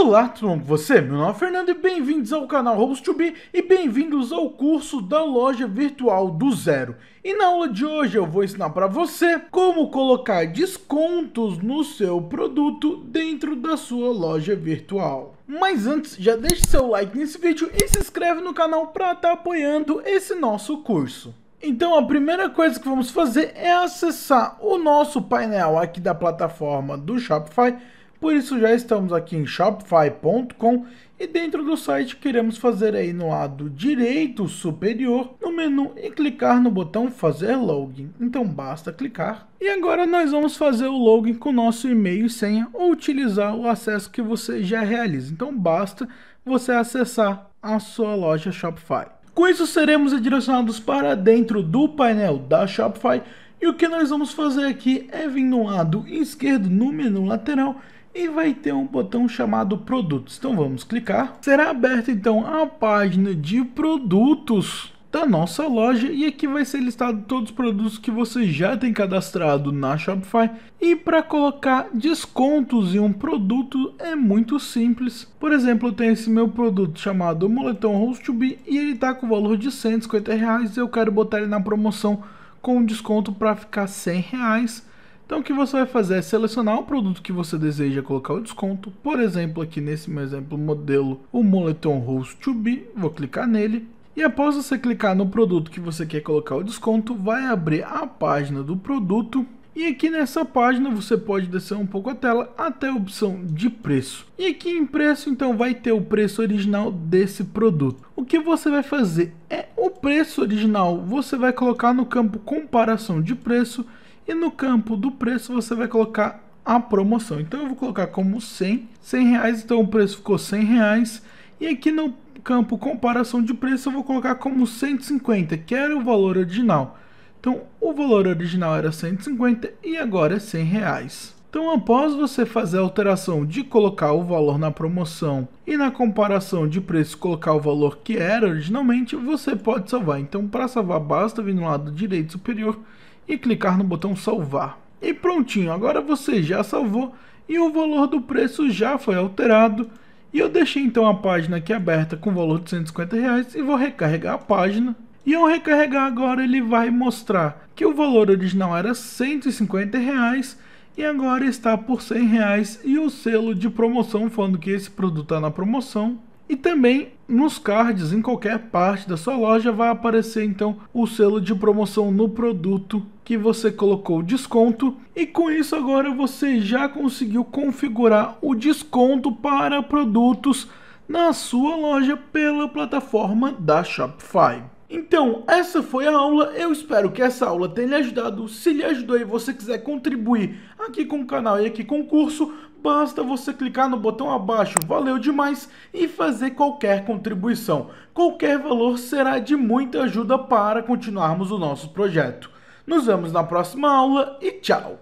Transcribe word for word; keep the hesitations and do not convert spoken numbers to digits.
Olá, tudo bom com você? Meu nome é Fernando e bem-vindos ao canal Host to B e bem-vindos ao curso da loja virtual do zero. E na aula de hoje eu vou ensinar para você como colocar descontos no seu produto dentro da sua loja virtual. Mas antes, já deixe seu like nesse vídeo e se inscreve no canal para estar apoiando esse nosso curso. Então a primeira coisa que vamos fazer é acessar o nosso painel aqui da plataforma do Shopify. Por isso já estamos aqui em shopify ponto com e dentro do site queremos fazer aí no lado direito superior no menu e clicar no botão fazer login. Então basta clicar. E agora nós vamos fazer o login com o nosso e-mail e senha ou utilizar o acesso que você já realiza. Então basta você acessar a sua loja Shopify. Com isso seremos direcionados para dentro do painel da Shopify. E o que nós vamos fazer aqui é vir no lado esquerdo no menu lateral e vai ter um botão chamado produtos. Então vamos clicar. Será aberta então a página de produtos da nossa loja e aqui vai ser listado todos os produtos que você já tem cadastrado na Shopify. E para colocar descontos em um produto é muito simples. Por exemplo, eu tenho esse meu produto chamado moletom Host to B e ele está com o valor de cento e cinquenta reais. Eu quero botar ele na promoção com desconto para ficar cem reais. Então o que você vai fazer é selecionar o produto que você deseja colocar o desconto. Por exemplo, aqui nesse meu exemplo modelo, o moletom Host to B, vou clicar nele. E após você clicar no produto que você quer colocar o desconto, vai abrir a página do produto. E aqui nessa página você pode descer um pouco a tela até a opção de preço. E aqui em preço então vai ter o preço original desse produto. O que você vai fazer é o preço original, você vai colocar no campo comparação de preço. E no campo do preço você vai colocar a promoção. Então eu vou colocar como cem reais, então o preço ficou cem reais. E aqui no campo comparação de preço eu vou colocar como cento e cinquenta, que era o valor original. Então o valor original era cento e cinquenta e agora é cem reais. Então após você fazer a alteração de colocar o valor na promoção e na comparação de preço colocar o valor que era originalmente, você pode salvar. Então para salvar basta vir no lado direito superior e clicar no botão salvar. E prontinho, agora você já salvou e o valor do preço já foi alterado. E eu deixei então a página aqui aberta com o valor de cento e cinquenta reais e vou recarregar a página. E ao recarregar agora ele vai mostrar que o valor original era cento e cinquenta reais e agora está por cem reais e o selo de promoção falando que esse produto está na promoção. E também nos cards, em qualquer parte da sua loja, vai aparecer então o selo de promoção no produto que você colocou desconto. E com isso agora você já conseguiu configurar o desconto para produtos na sua loja pela plataforma da Shopify. Então essa foi a aula, eu espero que essa aula tenha lhe ajudado. Se lhe ajudou e você quiser contribuir aqui com o canal e aqui com o curso, basta você clicar no botão abaixo, valeu demais, e fazer qualquer contribuição. Qualquer valor será de muita ajuda para continuarmos o nosso projeto. Nos vemos na próxima aula e tchau!